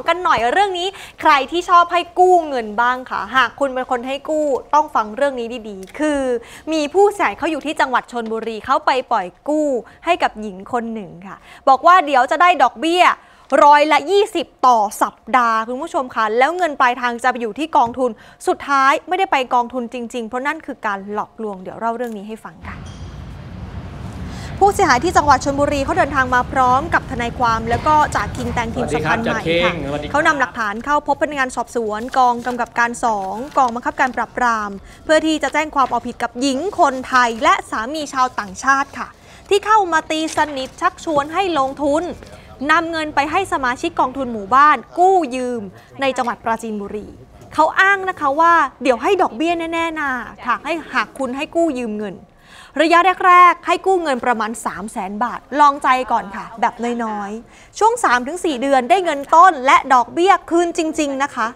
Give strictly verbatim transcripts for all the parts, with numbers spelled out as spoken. กันหน่อยเรื่องนี้ใครที่ชอบให้กู้เงินบ้างค่ะหากคุณเป็นคนให้กู้ต้องฟังเรื่องนี้ดีๆคือมีผู้เสียหายเขาอยู่ที่จังหวัดชลบุรีเขาไปปล่อยกู้ให้กับหญิงคนหนึ่งค่ะบอกว่าเดี๋ยวจะได้ดอกเบี้ยร้อยละยี่สิบต่อสัปดาห์คุณผู้ชมค่ะแล้วเงินปลายทางจะไปอยู่ที่กองทุนสุดท้ายไม่ได้ไปกองทุนจริงๆเพราะนั่นคือการหลอกลวงเดี๋ยวเล่าเรื่องนี้ให้ฟังกันผู้เสียหายที่จังหวัดชลบุรีเขาเดินทางมาพร้อมกับทนายความแล้วก็จากคิงแตงทีมสำคัญใหม่ค่ะเขานำหลักฐานเข้าพบพนักงานสอบสวนกองกำกับการสองกองบังคับการปราบปรามเพื่อที่จะแจ้งความเอาผิดกับหญิงคนไทยและสามีชาวต่างชาติค่ะที่เข้ามาตีสนิทชักชวนให้ลงทุนนำเงินไปให้สมาชิกกองทุนหมู่บ้านกู้ยืมในจังหวัดปราจีนบุรีเขาอ้างนะคะว่าเดี๋ยวให้ดอกเบี้ยแน่ๆนะถ้าให้หากคุณให้กู้ยืมเงินระยะแรกๆให้กู้เงินประมาณ สามแสน บาทลองใจก่อนค่ะแบบน้อยๆช่วง สามถึงสี่ เดือนได้เงินต้นและดอกเบี้ยคืนจริงๆนะคะ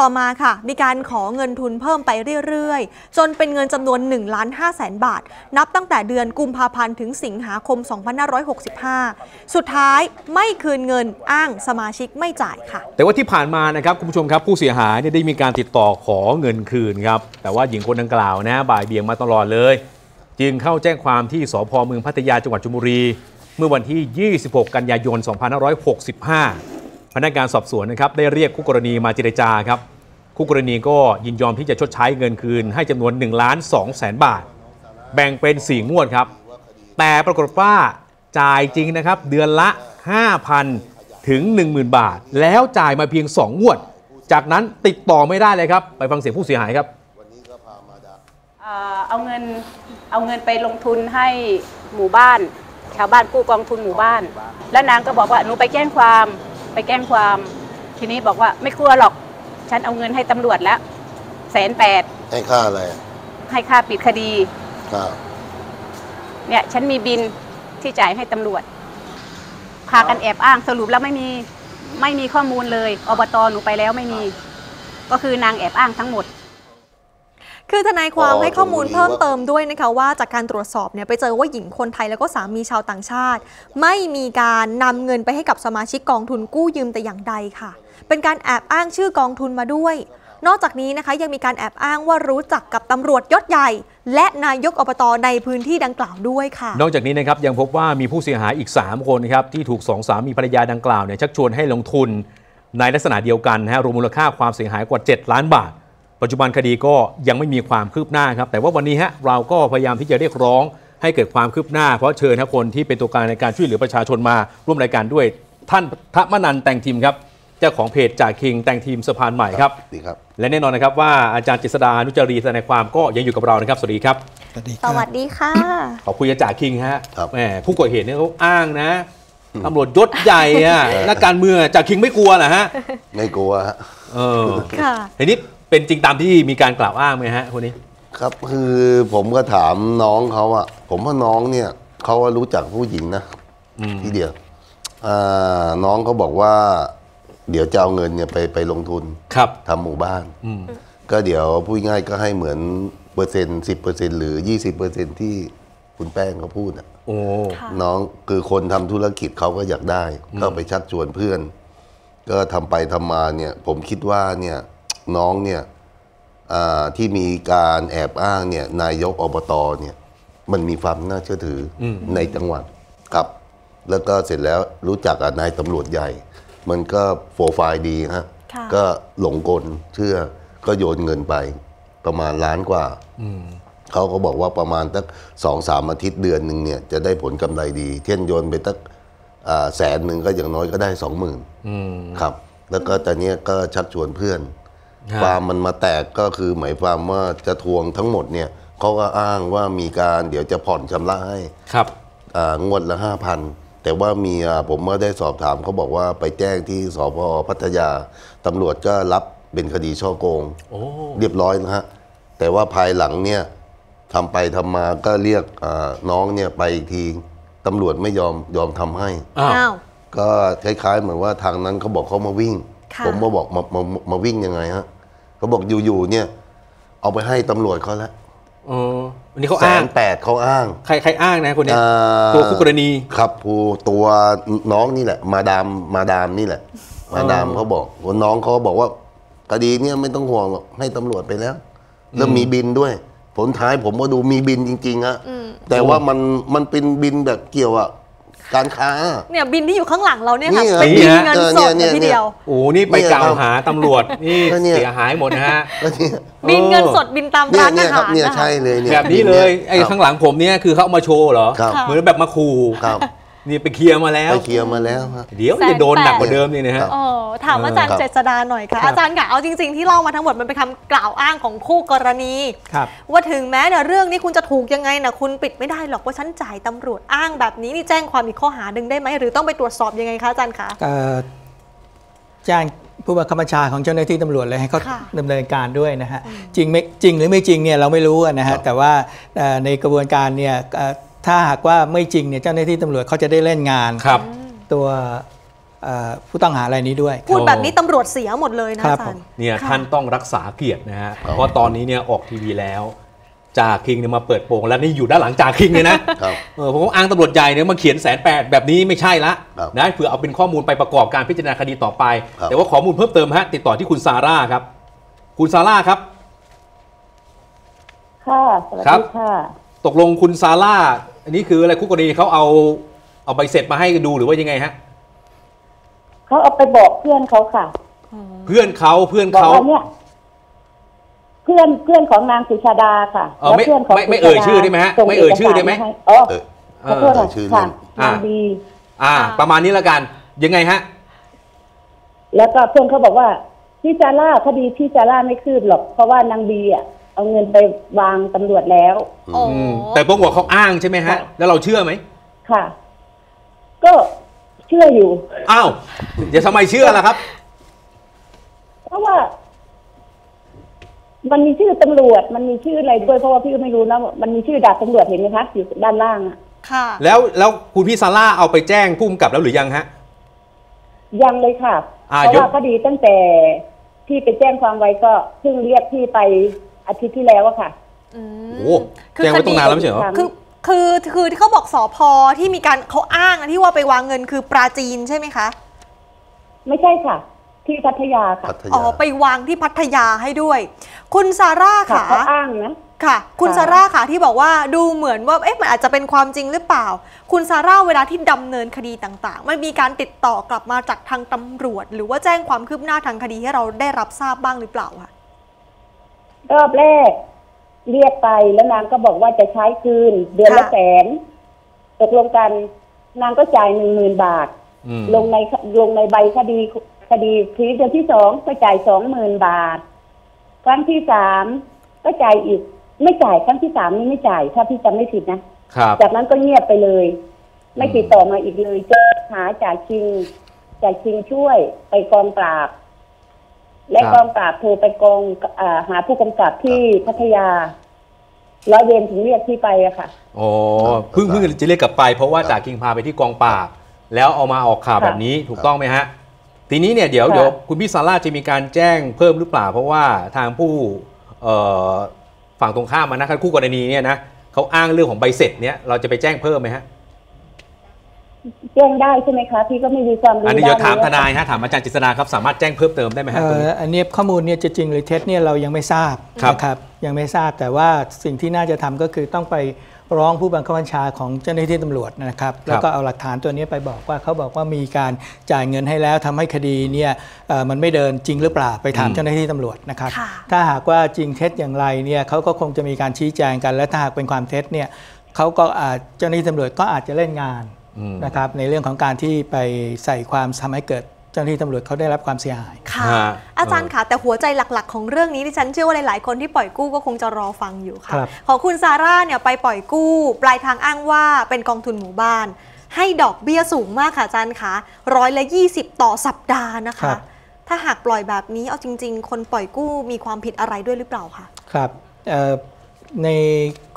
ต่อมาค่ะมีการขอเงินทุนเพิ่มไปเรื่อยๆจนเป็นเงินจำนวน หนึ่งล้านห้าแสน บาทนับตั้งแต่เดือนกุมภาพันธ์ถึงสิงหาคม สองพันห้าร้อยหกสิบห้า สุดท้ายไม่คืนเงินอ้างสมาชิกไม่จ่ายค่ะแต่ว่าที่ผ่านมานะครับคุณผู้ชมครับผู้เสียหายเนี่ยได้มีการติดต่อขอเงินคืนครับแต่ว่าหญิงคนดังกล่าวนะบ่ายเบี่ยงมาตลอดเลยจึงเข้าแจ้งความที่สภ.เมืองพัทยาจังหวัดชลบุรีเมื่อวันที่ ยี่สิบหก กันยายน สองพันห้าร้อยหกสิบห้า พนักงานสอบสวนนะครับได้เรียกคู่กรณีมาเจรจาครับคู่กรณีก็ยินยอมที่จะชดใช้เงินคืนให้จำนวน หนึ่งล้านสองแสน บาทแบ่งเป็น สี่ งวดครับแต่ปรากฏว่าจ่ายจริงนะครับเดือนละ ห้าพัน ถึง หนึ่งหมื่น บาทแล้วจ่ายมาเพียง สอง งวดจากนั้นติดต่อไม่ได้เลยครับไปฟังเสียงผู้เสียหายครับเอาเงินเอาเงินไปลงทุนให้หมู่บ้านชาวบ้านกู้กองทุนหมู่บ้านแล้วนางก็บอกว่าหนูไปแจ้งความไปแจ้งความทีนี้บอกว่าไม่กลัวหรอกฉันเอาเงินให้ตำรวจแล้วแสนแปดให้ค่าอะไรให้ค่าปิดคดีครับเนี่ยฉันมีบินที่จ่ายให้ตำรวจพากันแอบอ้างสรุปแล้วไม่มีไม่มีข้อมูลเลยอบต.หนูไปแล้วไม่มีก็คือนางแอบอ้างทั้งหมดคือทนายความให้ข้อมูลเพิ่มเติมด้วยนะคะว่าจากการตรวจสอบเนี่ยไปเจอว่าหญิงคนไทยแล้วก็สามีชาวต่างชาติไม่มีการนำเงินไปให้กับสมาชิกกองทุนกู้ยืมแต่อย่างใดค่ะเป็นการแอบอ้างชื่อกองทุนมาด้วยนอกจากนี้นะคะยังมีการแอบอ้างว่ารู้จักกับตำรวจยศใหญ่และนายกอบต.ในพื้นที่ดังกล่าวด้วยค่ะนอกจากนี้นะครับยังพบว่ามีผู้เสียหายอีกสามคนครับที่ถูกสองสามีภรรยาดังกล่าวเนี่ยชักชวนให้ลงทุนในลักษณะเดียวกันฮะรวมมูลค่าความเสียหายกว่าเจ็ดล้านบาทปัจจุบันคดีก็ยังไม่มีความคืบหน้าครับแต่ว่าวันนี้ฮะเราก็พยายามที่จะเรียกร้องให้เกิดความคืบหน้าเพราะเชิญคนที่เป็นตัวกลางในการช่วยเหลือประชาชนมาร่วมรายการด้วยท่านทมนันท์แต่งทีมครับเจ้าของเพจจากคิงแต่งทีมสะพานใหม่ครับและแน่นอนนะครับว่าอาจารย์จิตรดานุจรีทนายความก็ยังอยู่กับเรานะครับสวัสดีครับสวัสดีค่ะขอคุยกับจากคิงฮะแหมผู้ก่อเหตุเนี่ยเขาอ้างนะตำรวจยศใหญ่อะนักการเมืองจากคิงไม่กลัวเหรอฮะไม่กลัวเออค่ะทีนี้เป็นจริงตามที่มีการกล่าวอ้างไหมฮะคนนี้ครับคือผมก็ถามน้องเขาอะผมว่าน้องเนี่ยเขารู้จักผู้หญิงนะทีเดียวน้องเขาบอกว่าเดี๋ยวจะเอาเงินเนี่ยไปไปลงทุนครับทำหมู่บ้านก็เดี๋ยวพูดง่ายก็ให้เหมือนเปอร์เซ็นต์สิบเปอร์เซ็นต์หรือยี่สิบเปอร์เซ็นต์ที่คุณแป้งเขาพูดอะน้องคือคนทำธุรกิจเขาก็อยากได้ก็ไปชักชวนเพื่อนก็ทำไปทำมาเนี่ยผมคิดว่าเนี่ยน้องเนี่ยที่มีการแอบอ้างเนี่ยนายกอบต.เนี่ยมันมีความน่าเชื่อถือในจังหวัดกับแล้วก็เสร็จแล้วรู้จักกับนายตำรวจใหญ่มันก็โปรไฟล์ดีฮะก็หลงกลเชื่อก็โยนเงินไปประมาณล้านกว่าเขาก็บอกว่าประมาณตั้งสองสามอาทิตย์เดือนหนึ่งเนี่ยจะได้ผลกำไรดีเช่นโยนไปตั้งแสนหนึ่งก็อย่างน้อยก็ได้สองหมื่นครับแล้วก็ตอนนี้ก็ชักชวนเพื่อนความมันมาแตกก็คือหมายความว่าจะทวงทั้งหมดเนี่ยเขาก็อ้างว่ามีการเดี๋ยวจะผ่อนชำระให้ครับงวดละห้าพันแต่ว่ามีผมเมื่อได้สอบถามเขาบอกว่าไปแจ้งที่สภ.พัทยาตำรวจก็รับเป็นคดีช่อโกงเรียบร้อยนะฮะแต่ว่าภายหลังเนี่ยทำไปทำมาก็เรียกน้องเนี่ยไปอีกทีตำรวจไม่ยอมยอมทำให้ก็คล้ายๆเหมือนว่าทางนั้นเขาบอกเขามาวิ่งผมมาบอกมามามาวิ่งยังไงฮะเขาบอกอยู่ๆเนี่ยเอาไปให้ตำรวจเขาแล้วอ๋อวันนี้เขาอ้างแปดเขาอ้างใครใครอ้างนะคนนี้ตัวคู่กรณีครับผู้ตัวน้องนี่แหละมาดามมาดามนี่แหละ มาดามเขาบอกคนน้องเขาบอกว่าคดีเนี้ยไม่ต้องห่วงหรอกให้ตำรวจไปแล้วแล้วมีบินด้วยผลท้ายผมก็ดูมีบินจริงๆฮะแต่ว่ามันมันเป็นบินแบบเกี่ยวกับการค้าเนี่ยบินที่อยู่ข้างหลังเราเนี่ยค่ะเป็นบินเงินสดทีเดียวโอ้นี่ไปกล่าวหาตำรวจนี่เสียหายหมดนะฮะบินเงินสดบินตามร้านอาหารเนี่ยใช่เลยเนี่ยแบบนี้เลยไอ้ข้างหลังผมเนี่ยคือเขาเอามาโชว์เหรอเหมือนแบบมาขู่นี่ไปเคลียร์มาแล้วไปเคลียร์มาแล้วเดี๋ยวจะโดนหนักกว่าเดิมนี่นะฮะถามอาจารย์เจษฎาหน่อยค่ะอาจารย์ค่ะเอาจริงๆที่เล่ามาทั้งหมดมันเป็นคำกล่าวอ้างของคู่กรณีว่าถึงแม้เนี่ยเรื่องนี้คุณจะถูกยังไงนะคุณปิดไม่ได้หรอกว่าฉันจ่ายตำรวจอ้างแบบนี้นี่แจ้งความอีกข้อหาหนึ่งได้ไหมหรือต้องไปตรวจสอบยังไงคะอาจารย์คะแจ้งผู้บังคับบัญชาของเจ้าหน้าที่ตำรวจเลยให้เขาดำเนินการด้วยนะฮะจริงไม่จริงหรือไม่จริงเนี่ยเราไม่รู้นะฮะแต่ว่าในกระบวนการเนี่ยถ้าหากว่าไม่จริงเนี่ยเจ้าหน้าที่ตำรวจเขาจะได้เล่นงานตัวผู้ต้องหารายนี้ด้วยพูดแบบนี้ตำรวจเสียหมดเลยนะอาจารย์เนี่ยท่านต้องรักษาเกียรตินะฮะเพราะตอนนี้เนี่ยออกทีวีแล้วจ่าคิงเนี่ยมาเปิดโปงแล้วนี่อยู่ด้านหลังจ่าคิงเลยนะผมอ้างตำรวจใหญ่เนี่ยมาเขียนแสนแปดแบบนี้ไม่ใช่ละนะเผื่อเอาเป็นข้อมูลไปประกอบการพิจารณาคดีต่อไปแต่ว่าข้อมูลเพิ่มเติมฮะติดต่อที่คุณซาร่าครับคุณซาร่าครับค่ะสวัสดีค่ะตกลงคุณซาร่าอันนี้คืออะไรคู่กรณีเขาเอาเอาใบเสร็จมาให้ดูหรือว่ายังไงฮะเขาเอาไปบอกเพื่อนเขาค่ะเพื่อนเขาเพื่อนเขาเนี่ยเพื่อนเพื่อนของนางสุชาดาค่ะแล้วเพื่อนของไม่เอ่ยชื่อได้ไหมฮะไม่เอ่ยชื่อได้ไหมอ๋อเพื่อนของค่ะนางดีอ่าประมาณนี้ละกันยังไงฮะแล้วก็เพื่อนเขาบอกว่าพี่ซาร่าคดีพี่ซาร่าไม่คืบหรอกเพราะว่านางดีอ่ะเอาเงินไปวางตำรวจแล้วแต่พวกหัวเขาอ้างใช่ไหมฮะแล้วเราเชื่อไหมค่ะก็เชื่ออยู่อ้าวเดี๋ยวทำไมเชื่อล่ะครับเพราะว่ามันมีชื่อตำรวจมันมีชื่ออะไรด้วยเพราะว่าพี่ก็ไม่รู้นะมันมีชื่อดาบตำรวจเห็นไหมคะอยู่ด้านล่างอ่ะค่ะแล้วแล้วคุณพี่ซาร่าเอาไปแจ้งผู้กำกับแล้วหรือยังฮะยังเลยค่ะเพราะว่าคดีตั้งแต่ที่ไปแจ้งความไว้ก็เพิ่งเรียกพี่ไปอาทิตย์ที่แล้วอะค่ะโอ้แจ้งไว้ตรงนานแล้วไม่ใช่เหรอคือคือคือที่เขาบอกสภ.ที่มีการเขาอ้างที่ว่าไปวางเงินคือปราจีนใช่ไหมคะไม่ใช่ค่ะที่พัทยาค่ะอ๋อไปวางที่พัทยาให้ด้วยคุณซาร่าค่ะเขาอ้างนะค่ะคุณซาร่าค่ะที่บอกว่าดูเหมือนว่าเอ๊ะมันอาจจะเป็นความจริงหรือเปล่าคุณซาร่าเวลาที่ดำเนินคดีต่างๆมันมีการติดต่อกลับมาจากทางตำรวจหรือว่าแจ้งความคืบหน้าทางคดีให้เราได้รับทราบบ้างหรือเปล่าคะรอบแรกเรียกไปแล้วนางก็บอกว่าจะใช้คืนเดือนละแสนตกลงกันนางก็จ่ายหนึ่งหมื่นบาทลงในลงในใบคดีคดีทีเดือนที่สองก็จ่ายสองหมื่นบาทครั้งที่สามก็จ่ายอีกไม่จ่ายครั้งที่สามนี่ไม่จ่ายถ้าพี่จำไม่ผิดนะจากนั้นก็เงียบไปเลยไม่ติดต่อมาอีกเลยเจอหาจ่าคิงจ่าคิงช่วยไปกองปราบและกองปราบโทรไปกองหาผู้กำกับที่พัทยาร้อยเวรถึงเรียกที่ไปอะค่ะอ๋อเพิ่งเพิ่งจะเรียกกลับไปเพราะว่าจ่าคิงพาไปที่กองปราบแล้วเอามาออกข่าวแบบนี้ถูกต้องไหมฮะทีนี้เนี่ยเดี๋ยวเดี๋ยวคุณพี่ซาร่าจะมีการแจ้งเพิ่มหรือเปล่าเพราะว่าทางผู้ฝั่งตรงข้ามมานะครับคู่กรณีเนี่ยนะเขาอ้างเรื่องของใบเสร็จเนี่ยเราจะไปแจ้งเพิ่มไหมฮะแจ้งได้ใช่ไหมคะพี่ก็ไม่มีความรู้อันนี้เดี๋ยวถามทนายฮะถามอาจารย์จิตนาครับสามารถแจ้งเพิ่มเติมได้ไหมฮะอันนี้ข้อมูลเนี่ยจะจริงหรือเท็จเนี่ยเรายังไม่ทราบนะครับยังไม่ทราบแต่ว่าสิ่งที่น่าจะทำก็คือต้องไปร้องผู้บังคับบัญชาของเจ้าหน้าที่ตำรวจนะครับแล้วก็เอาหลักฐานตัวนี้ไปบอกว่าเขาบอกว่ามีการจ่ายเงินให้แล้วทำให้คดีเนี่ยมันไม่เดินจริงหรือเปล่าไปถามเจ้าหน้าที่ตำรวจนะครับถ้าหากว่าจริงเท็จอย่างไรเนี่ยเขาก็คงจะมีการชี้แจงกันและถ้าหากเป็นความเท็จเนี่ยเขาก็เจ้าหน้าที่ตำรวจก็อาจจะเล่นงานนะครับในเรื่องของการที่ไปใส่ความทำให้เกิดเจ้าหน้าที่ตำรวจเขาได้รับความเสียหายค่ะอาจารย์ค่ะแต่หัวใจหลักๆของเรื่องนี้ที่ฉันเชื่อว่าหลายๆคนที่ปล่อยกู้ก็คงจะรอฟังอยู่ค่ะของคุณซาร่าเนี่ยไปปล่อยกู้ปลายทางอ้างว่าเป็นกองทุนหมู่บ้านให้ดอกเบี้ยสูงมากค่ะอาจารย์ค่ะร้อยละยี่สิบต่อสัปดาห์นะคะถ้าหากปล่อยแบบนี้เอาจริงๆคนปล่อยกู้มีความผิดอะไรด้วยหรือเปล่าคะครับใน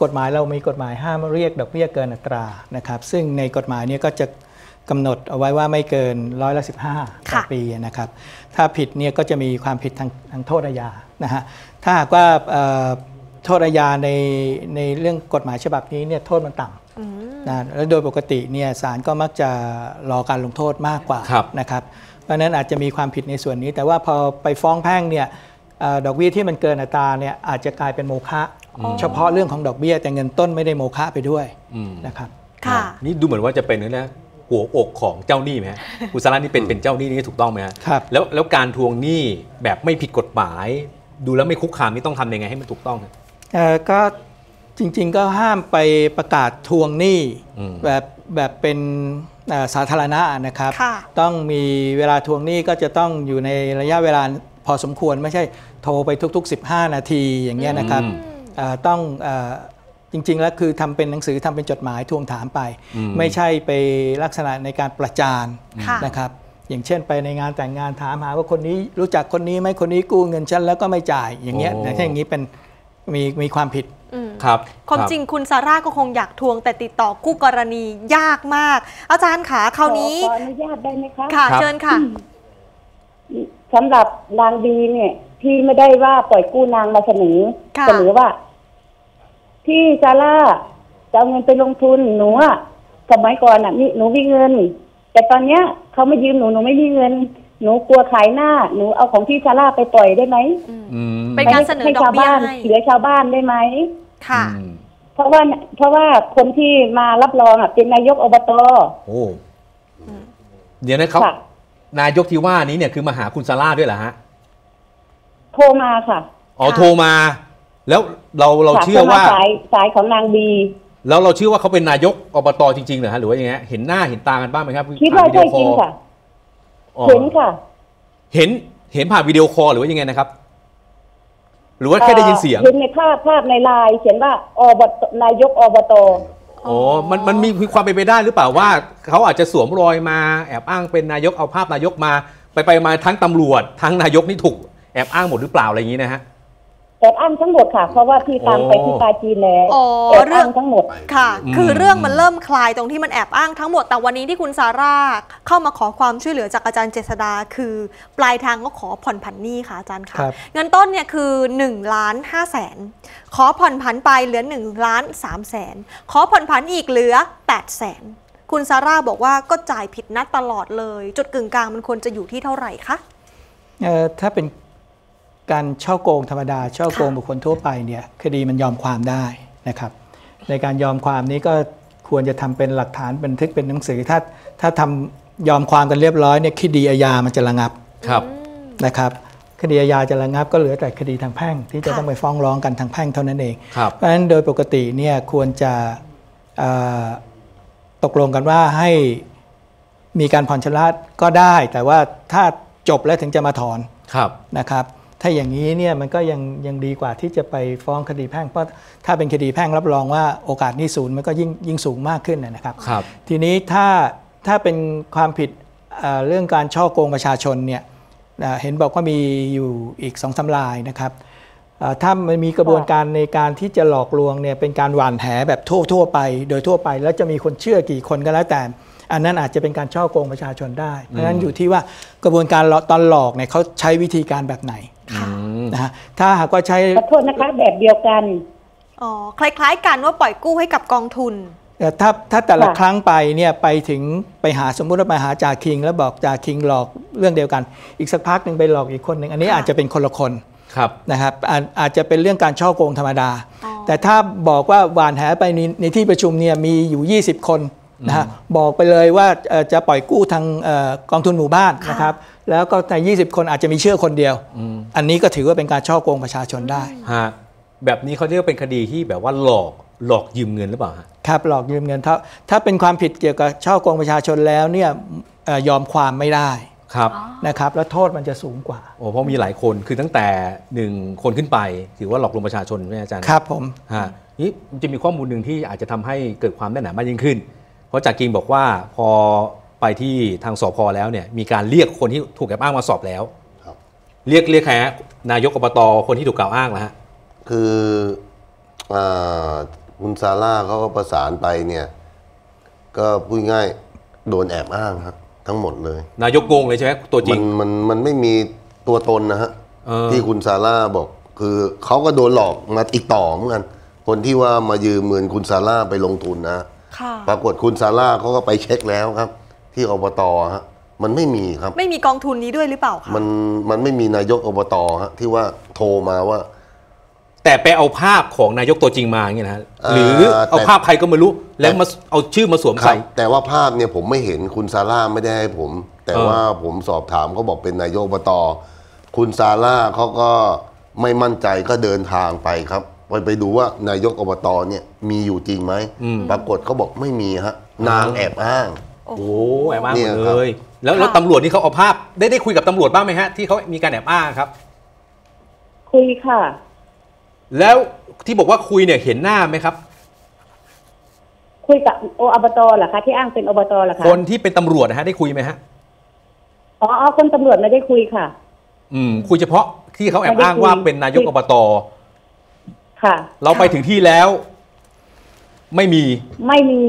กฎหมายเรามีกฎหมายห้ามเรียกดอกเบี้ยเกินอัตรานะครับซึ่งในกฎหมายนี้ก็จะกำหนดเอาไว้ว่าไม่เกินร้อยละสิบห้าต่อปีนะครับถ้าผิดเนี่ยก็จะมีความผิดทางทางโทษอาญานะฮะถ้าหากว่าโทษอาญาในในเรื่องกฎหมายฉบับนี้เนี่ยโทษมันต่ำนะและโดยปกติเนี่ยศาลก็มักจะรอการลงโทษมากกว่านะครับ เพราะนั้นอาจจะมีความผิดในส่วนนี้แต่ว่าพอไปฟ้องแพ่งเนี่ยดอกเบี้ยที่มันเกินอัตราเนี่ยอาจจะกลายเป็นโมฆะเฉพาะเรื่องของดอกเบี้ยแต่เงินต้นไม่ได้โมฆะไปด้วยนะครับค่ะนี่ดูเหมือนว่าจะเป็นนี่แหละหัวอกของเจ้าหนี้ไหมคุณสาระนี่เป็นเป็นเจ้าหนี้นี่ถูกต้องไหมครับแล้วแล้วการทวงหนี้แบบไม่ผิดกฎหมายดูแล้วไม่คุกคามนี่ต้องทำยังไงให้มันถูกต้องก็จริงๆก็ห้ามไปประกาศทวงหนี้แบบแบบเป็นสาธารณะนะครับต้องมีเวลาทวงหนี้ก็จะต้องอยู่ในระยะเวลาพอสมควรไม่ใช่โทรไปทุกๆสิบห้านาทีอย่างเงี้ยนะครับต้องจริงๆแล้วคือทำเป็นหนังสือทำเป็นจดหมายทวงถามไปไม่ใช่ไปลักษณะในการประจานนะครับอย่างเช่นไปในงานแต่งงานถามหาว่าคนนี้รู้จักคนนี้ไหมคนนี้กู้เงินฉันแล้วก็ไม่จ่ายอย่างเงี้ยนะถ้าอย่างนี้เป็นมีมีความผิดครับความจริงคุณซาร่าก็คงอยากทวงแต่ติดต่อคู่กรณียากมากอาจารย์ขาคราวนี้ขออนุญาตได้ไหมคะค่ะเชิญค่ะสำหรับนางดีเนี่ยพี่ไม่ได้ว่าปล่อยกู้นางมาเสนอเสนอว่าพี่ซาร่าจะเอาเงินไปลงทุนหนูอะสมัยก่อนอ่ะนี่หนูมีเงินแต่ตอนเนี้ยเขาไม่ยืมหนูหนูไม่มีเงินหนูกลัวขายหน้าหนูเอาของพี่ซาร่าไปปล่อยได้ไหมเป็นการเสนอดอกเบี้ยให้เหลือชาวบ้านได้ไหมค่ะเพราะว่าเพราะว่าคนที่มารับรองอ่ะเป็นนายกอบต.โอ้เดี๋ยวนะครับนายกที่ว่านี้เนี่ยคือมาหาคุณซาร่าด้วยเหรอฮะโทรมาค่ะอ๋อโทรมาแล้วเราเราเชื่อว่าสายสายของนางบีแล้วเราเชื่อว่าเขาเป็นนายกอบต.จริงๆเหรอฮะหรือว่าอย่างเงี้ยเห็นหน้าเห็นตากันบ้างไหมครับคิดว่าใช่จริงค่ะเห็นค่ะเห็นเห็นผ่านวิดีโอคอลหรือว่ายังไงนะครับหรือว่าแค่ได้ยินเสียงเห็นในภาพภาพในไลน์เขียนว่าอบต.นายกอบต.อ๋อมันมันมีความเป็นไปได้หรือเปล่าว่าเขาอาจจะสวมรอยมาแอบอ้างเป็นนายกเอาภาพนายกมาไปไปมาทั้งตำรวจทั้งนายกนี่ถูกแอบอ้างหมดหรือเปล่าอะไรอย่างนี้นะฮะแอบอ้างทั้งหมดค่ะเพราะว่าพี่ตามไปที่ปาจีนแล้วแอบอ้างทั้งหมดค่ะคือเรื่องมันเริ่มคลายตรงที่มันแอบอ้างทั้งหมดแต่วันนี้ที่คุณซาร่าเข้ามาขอความช่วยเหลือจากอาจารย์เจษฎาคือปลายทางก็ขอผ่อนผันหนี้ค่ะอาจารย์ค่ะเงินต้นเนี่ยคือหนึ่งล้านห้าแสนขอผ่อนผันไปเหลือหนึ่งล้านสามแสนขอผ่อนผันอีกเหลือแปดแสนคุณซาร่าบอกว่าก็จ่ายผิดนัดตลอดเลยจุดกึ่งกลางมันควรจะอยู่ที่เท่าไหร่คะเอ่อถ้าเป็นการช่อโกงธรรมดาช่อโกงบุคคลทั่วไปเนี่ยคดีมันยอมความได้นะครับในการยอมความนี้ก็ควรจะทำเป็นหลักฐานบันทึกเป็นหนังสือถ้าถ้าทำยอมความกันเรียบร้อยเนี่ยคดีอาญามันจะระงับครับนะครับคดีอาญาจะระงับก็เหลือแต่คดีทางแพ่งที่จะต้องไปฟ้องร้องกันทางแพ่งเท่านั้นเองเพราะฉะนั้นโดยปกติเนี่ยควรจะตกลงกันว่าให้มีการผ่อนชำระก็ได้แต่ว่าถ้าจบแล้วถึงจะมาถอนนะครับถ้าอย่างนี้เนี่ยมันก็ยังยังดีกว่าที่จะไปฟ้องคดีแพ่งเพราะถ้าเป็นคดีแพ่งรับรองว่าโอกาสหนี้ศูนย์มันก็ยิ่งยิ่งสูงมากขึ้นนะครับครับทีนี้ถ้าถ้าเป็นความผิดเรื่องการช่อโกงประชาชนเนี่ยเห็นบอกว่ามีอยู่อีกสองสามรายนะครับถ้ามันมีกระบวนการในการที่จะหลอกลวงเนี่ยเป็นการหว่านแหแบบทั่วทั่วไปโดยทั่วไปแล้วจะมีคนเชื่อกี่คนก็แล้วแต่อันนั้นอาจจะเป็นการช่อโกงประชาชนได้เพราะฉะนั้นอยู่ที่ว่ากระบวนการตอนหลอกเนี่ยเขาใช้วิธีการแบบไหนนะถ้าหากว่าใช้ขอโทษนะคะแบบเดียวกันอ๋อคล้ายๆกันว่าปล่อยกู้ให้กับกองทุนถ้าถ้าแต่ละครั้งไปเนี่ยไปถึงไปหาสมมุติว่าไปหาจ่าคิงแล้วบอกจ่าคิงหลอกเรื่องเดียวกันอีกสักพักหนึ่งไปหลอกอีกคนหนึ่งอันนี้อาจจะเป็นคนละคนนะครับอาจจะเป็นเรื่องการช่อโกงธรรมดาแต่ถ้าบอกว่าหวานแหไปในที่ประชุมเนี่ยมีอยู่ยี่สิบคนนะฮะบอกไปเลยว่าจะปล่อยกู้ทางกองทุนหมู่บ้านนะครับแล้วก็ในยี่สิบคนอาจจะมีเชื่อคนเดียวอันนี้ก็ถือว่าเป็นการช่อโกงประชาชนได้ฮะแบบนี้เขาเรียกเป็นคดีที่แบบว่าหลอกหลอกยืมเงินหรือเปล่าครับหลอกยืมเงินถ้าถ้าเป็นความผิดเกี่ยวกับช่อโกงประชาชนแล้วเนี่ยยอมความไม่ได้ครับนะครับแล้วโทษมันจะสูงกว่าโอ้เพราะมีหลายคนคือตั้งแต่หนึ่งคนขึ้นไปถือว่าหลอกลวงประชาชนใช่ไหมอาจารย์ครับผมฮะนี่จะมีข้อมูลหนึ่งที่อาจจะทำให้เกิดความแน่นหนามากยิ่งขึ้นเพราะจากกิงบอกว่าพอไปที่ทางสภ.แล้วเนี่ยมีการเรียกคนที่ถูกกล่าวอ้างมาสอบแล้วเรียกเรียกใครฮะนายกอบต.คนที่ถูกกล่าวอ้างนะฮะคือคุณซาร่าเขาก็ประสานไปเนี่ยก็พูดง่ายโดนแอบอ้างครับทั้งหมดเลยนายกโกงเลยใช่ไหมตัวจริงมันมันไม่มีตัวตนนะฮะที่คุณซาร่าบอกคือเขาก็โดนหลอกมาอีกต่อเหมือนกันคนที่ว่ามายืมเงินคุณซาร่าไปลงทุนนะปรากฏคุณซาร่าเขาก็ไปเช็คแล้วครับที่อบต.ฮะ มันไม่มีครับไม่มีกองทุนนี้ด้วยหรือเปล่าคะมันมันไม่มีนายกอบต.ฮะที่ว่าโทรมาว่าแต่ไปเอาภาพของนายกตัวจริงมาอย่างเงี้ยนะหรือเอาภาพใครก็ไม่รู้แล้วมาเอาชื่อมาสวมใส่แต่ว่าภาพเนี่ยผมไม่เห็นคุณซาร่าไม่ได้ให้ผมแต่ว่าผมสอบถามเขาบอกเป็นนายกอบต.คุณซาร่าเขาก็ไม่มั่นใจก็เดินทางไปครับไปไปดูว่านายกอบต.เนี่ยมีอยู่จริงไหมปรากฏเขาบอกไม่มีฮะนางแอบอ้างโอ้แอบอ้างเลยแล้วตำรวจนี่เขาเอาภาพได้ได้คุยกับตำรวจบ้างไหมฮะที่เขามีการแอบอ้างครับคุยค่ะแล้วที่บอกว่าคุยเนี่ยเห็นหน้าไหมครับคุยกับโออบต.เหรอคะที่อ้างเป็นอบต.เหรอคะคนที่เป็นตำรวจนะฮะได้คุยไหมฮะอ๋อคนตำรวจไม่ได้คุยค่ะอืมคุยเฉพาะที่เขาแอบอ้างว่าเป็นนายกอบต.ค่ะเราไปถึงที่แล้วไม่มีไม่มี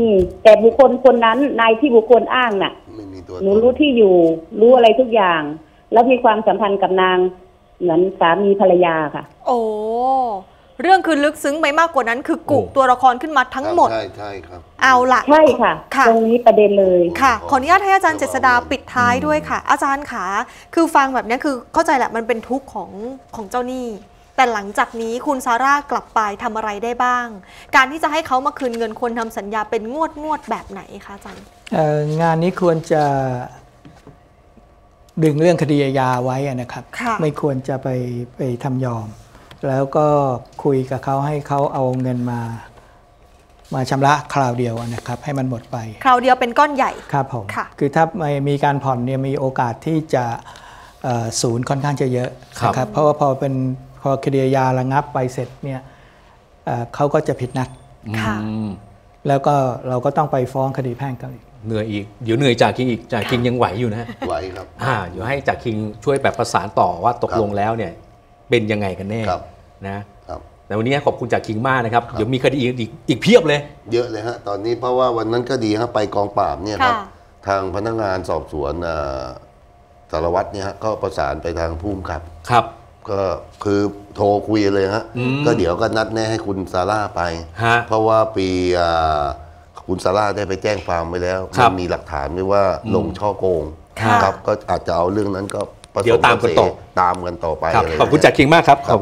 แต่บุคคลคนนั้นนายที่บุคคลอ้างน่ะหนูรู้ที่อยู่รู้อะไรทุกอย่างแล้วมีความสัมพันธ์กับนางเหมือนสามีภรรยาค่ะโอ้เรื่องคือลึกซึ้งไปมากกว่านั้นคือกุตัวละครขึ้นมาทั้งหมดใช่ใช่ครับเอาละใช่ค่ะตรงนี้ประเด็นเลยค่ะขออนุญาตให้อาจารย์เจษฎาปิดท้ายด้วยค่ะอาจารย์ขาคือฟังแบบนี้คือเข้าใจแหละมันเป็นทุกข์ของของเจ้าหนี้แต่หลังจากนี้คุณซาร่ากลับไปทำอะไรได้บ้างการที่จะให้เขามาคืนเงินควรทำสัญญาเป็นงวดงวดแบบไหนคะอาจารย์งานนี้ควรจะดึงเรื่องคดีอาญาไว้นะครับไม่ควรจะไปไปทำยอมแล้วก็คุยกับเขาให้เขาเอาเงินมามาชำระคราวเดียวนะครับให้มันหมดไปคราวเดียวเป็นก้อนใหญ่ครับผมคือถ้ามีการผ่อนเนี่ยมีโอกาสที่จะศูนย์ค่อนข้างจะเยอะนะครับเพราะว่าพอเป็นพอคดีอาญาระงับไปเสร็จเนี่ยเขาก็จะผิดนัดแล้วก็เราก็ต้องไปฟ้องคดีแพ่งกันอีกเหนื่อยอีกเดี๋ยวเหนื่อยจากคิงอีกจากคิงยังไหวอยู่นะไหวครับเดี๋ยวให้จากคิงช่วยแบบประสานต่อว่าตกลงแล้วเนี่ยเป็นยังไงกันแน่นะแต่วันนี้ขอบคุณจากคิงมากนะครับเดี๋ยวมีคดีอีกอีกเพียบเลยเยอะเลยฮะตอนนี้เพราะว่าวันนั้นก็ดีฮะไปกองปราบเนี่ยครับทางพนักงานสอบสวนสารวัตรเนี่ยก็ประสานไปทางผู้กำกับครับก็คือโทรคุยเลยฮะก็เดี๋ยวก็นัดแน่ให้คุณซาร่าไปเพราะว่าปีคุณซาร่าได้ไปแจ้งความไปแล้วมันมีหลักฐานด้วยว่าลงช่อโกงครับก็อาจจะเอาเรื่องนั้นก็เดี๋ยวตามกันต่อตามกันต่อไปขอบคุณจากคิงมากครับ